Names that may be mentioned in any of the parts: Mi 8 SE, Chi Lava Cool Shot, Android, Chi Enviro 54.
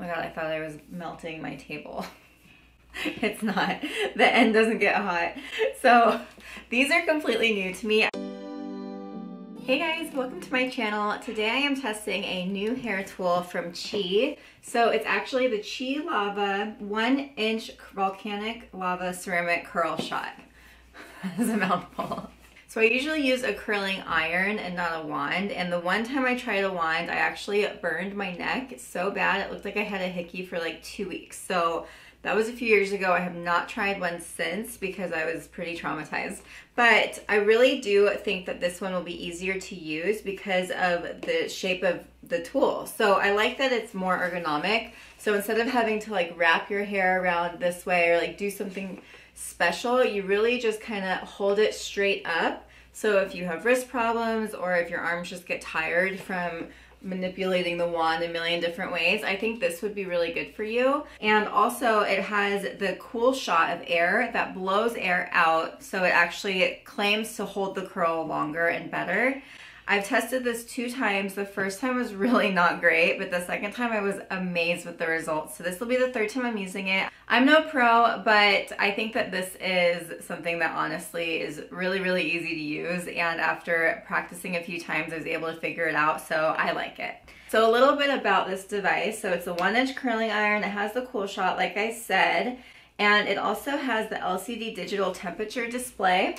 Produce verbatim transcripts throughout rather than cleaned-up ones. Oh my god, I thought I was melting my table. It's not. The end doesn't get hot. So these are completely new to me. Hey guys, welcome to my channel. Today I am testing a new hair tool from Chi. So it's actually the Chi Lava one inch Volcanic Lava Ceramic Curl Shot. That is a mouthful. So I usually use a curling iron and not a wand, and the one time I tried a wand, I actually burned my neck so bad it looked like I had a hickey for like two weeks. So that was a few years ago. I have not tried one since because I was pretty traumatized. But I really do think that this one will be easier to use because of the shape of the tool. So I like that it's more ergonomic. So instead of having to like wrap your hair around this way or like do something special, you really just kind of hold it straight up. So if you have wrist problems or if your arms just get tired from manipulating the wand a million different ways, I think this would be really good for you. And also it has the cool shot of air that blows air out, so it actually claims to hold the curl longer and better. I've tested this two times. The first time was really not great, but the second time I was amazed with the results. So this will be the third time I'm using it. I'm no pro, but I think that this is something that honestly is really, really easy to use. And after practicing a few times, I was able to figure it out, so I like it. So a little bit about this device. So it's a one inch curling iron. It has the cool shot, like I said, and it also has the L C D digital temperature display.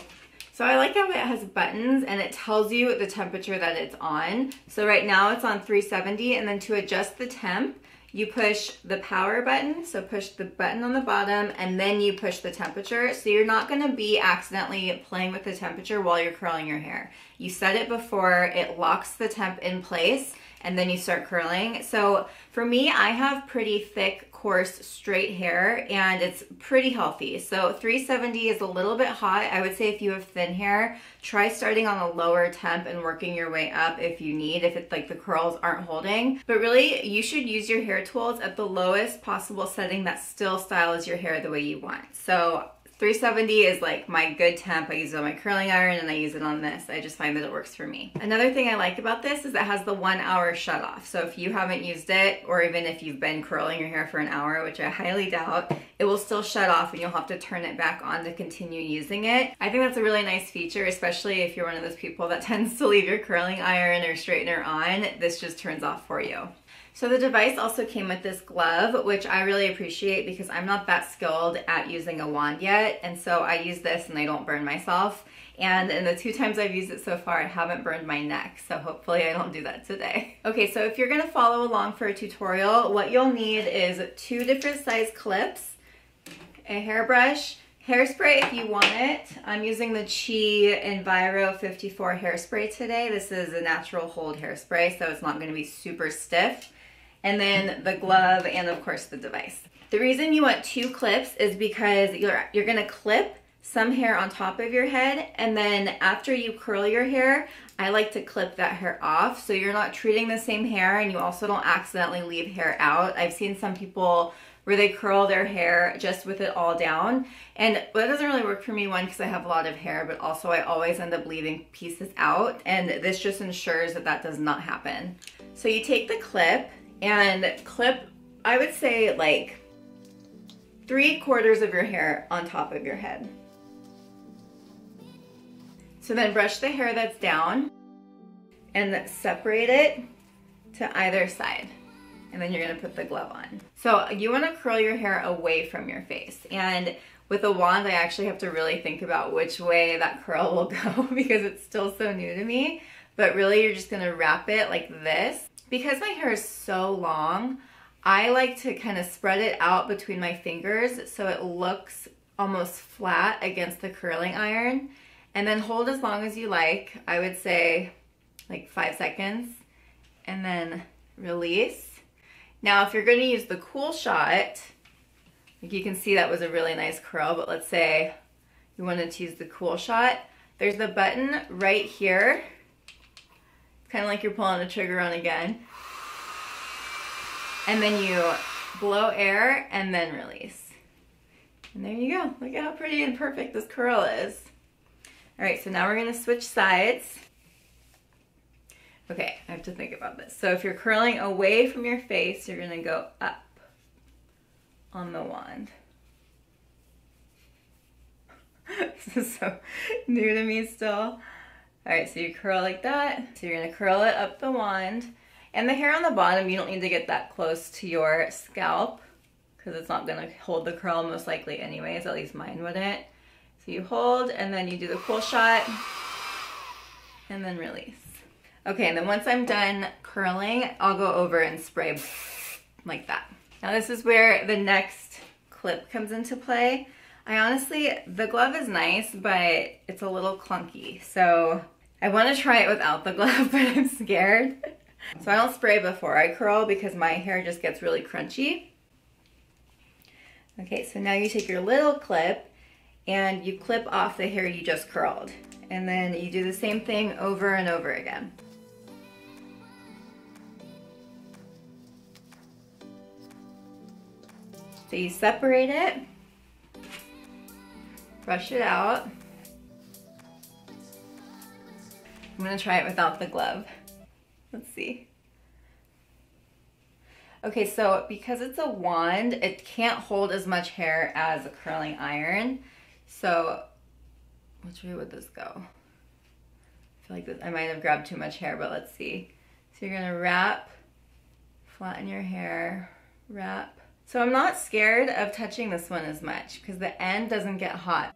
So I like how it has buttons and it tells you the temperature that it's on. So right now it's on three seventy, and then to adjust the temp, you push the power button. So push the button on the bottom and then you push the temperature. So you're not gonna be accidentally playing with the temperature while you're curling your hair. You set it before, it locks the temp in place, and then you start curling. So for me, I have pretty thick, coarse, straight hair, and it's pretty healthy. So three seventy is a little bit hot. I would say if you have thin hair, try starting on a lower temp and working your way up if you need, if it's like the curls aren't holding. But really, you should use your hair tools at the lowest possible setting that still styles your hair the way you want. So three seventy is like my good temp. I use it on my curling iron and I use it on this. I just find that it works for me. Another thing I like about this is it has the one hour shut off. So if you haven't used it, or even if you've been curling your hair for an hour, which I highly doubt, it will still shut off and you'll have to turn it back on to continue using it. I think that's a really nice feature, especially if you're one of those people that tends to leave your curling iron or straightener on. This just turns off for you. So the device also came with this glove, which I really appreciate because I'm not that skilled at using a wand yet, and so I use this and I don't burn myself. And in the two times I've used it so far, I haven't burned my neck, so hopefully I don't do that today. Okay, so if you're gonna follow along for a tutorial, what you'll need is two different size clips, a hairbrush, hairspray if you want it. I'm using the Chi Enviro fifty-four hairspray today. This is a natural hold hairspray, so it's not gonna be super stiff. And then the glove, and of course the device. The reason you want two clips is because you're, you're gonna clip some hair on top of your head, and then after you curl your hair, I like to clip that hair off so you're not treating the same hair and you also don't accidentally leave hair out. I've seen some people where they curl their hair just with it all down, and that doesn't really work for me, one, because I have a lot of hair, but also I always end up leaving pieces out, and this just ensures that that does not happen. So you take the clip, and clip, I would say like three quarters of your hair on top of your head. So then brush the hair that's down and separate it to either side. And then you're gonna put the glove on. So you wanna curl your hair away from your face. And with a wand, I actually have to really think about which way that curl will go because it's still so new to me. But really, you're just gonna wrap it like this. Because my hair is so long, I like to kind of spread it out between my fingers so it looks almost flat against the curling iron. And then hold as long as you like. I would say like five seconds. And then release. Now if you're going to use the cool shot, like you can see that was a really nice curl, but let's say you wanted to use the cool shot. There's the button right here. Kind of like you're pulling the trigger on again. And then you blow air and then release. And there you go. Look at how pretty and perfect this curl is. All right, so now we're gonna switch sides. Okay, I have to think about this. So if you're curling away from your face, you're gonna go up. on the wand. This is so new to me still. Alright, so you curl like that. So you're going to curl it up the wand. And the hair on the bottom, you don't need to get that close to your scalp because it's not going to hold the curl most likely anyways, at least mine wouldn't. So you hold and then you do the cool shot and then release. Okay, and then once I'm done curling, I'll go over and spray like that. Now this is where the next clip comes into play. I honestly, the glove is nice, but it's a little clunky. So I want to try it without the glove, but I'm scared. So I don't spray before I curl because my hair just gets really crunchy. Okay, so now you take your little clip and you clip off the hair you just curled. And then you do the same thing over and over again. So you separate it, brush it out. I'm gonna try it without the glove. Let's see. Okay, so because it's a wand, it can't hold as much hair as a curling iron. So, which way would this go? I feel like this, I might have grabbed too much hair, but let's see. So you're gonna wrap, flatten your hair, wrap. So I'm not scared of touching this one as much because the end doesn't get hot.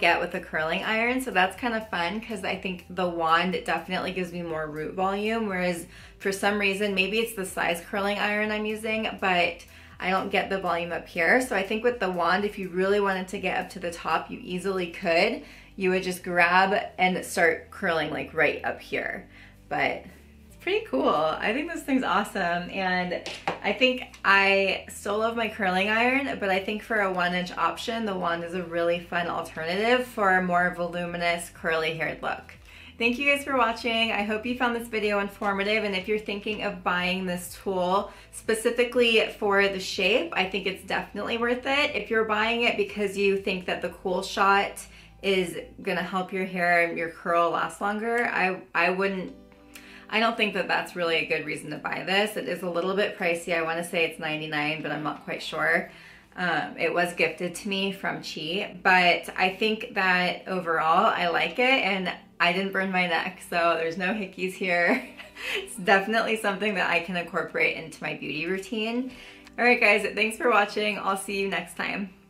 Get with a curling iron, so that's kind of fun because I think the wand definitely gives me more root volume, whereas for some reason, maybe it's the size curling iron I'm using, but I don't get the volume up here. So I think with the wand, if you really wanted to get up to the top, you easily could. You would just grab and start curling like right up here, but it's pretty cool. I think this thing's awesome, and I think I still love my curling iron, but I think for a one inch option, the wand is a really fun alternative for a more voluminous curly haired look. Thank you guys for watching. I hope you found this video informative, and if you're thinking of buying this tool specifically for the shape, I think it's definitely worth it. If you're buying it because you think that the Cool Shot is gonna help your hair and your curl last longer, I, I wouldn't, I don't think that that's really a good reason to buy this. It is a little bit pricey. I wanna say it's ninety-nine dollars, but I'm not quite sure. Um, it was gifted to me from Chi, but I think that overall I like it, and I didn't burn my neck, so there's no hickeys here. It's definitely something that I can incorporate into my beauty routine. All right guys, thanks for watching. I'll see you next time.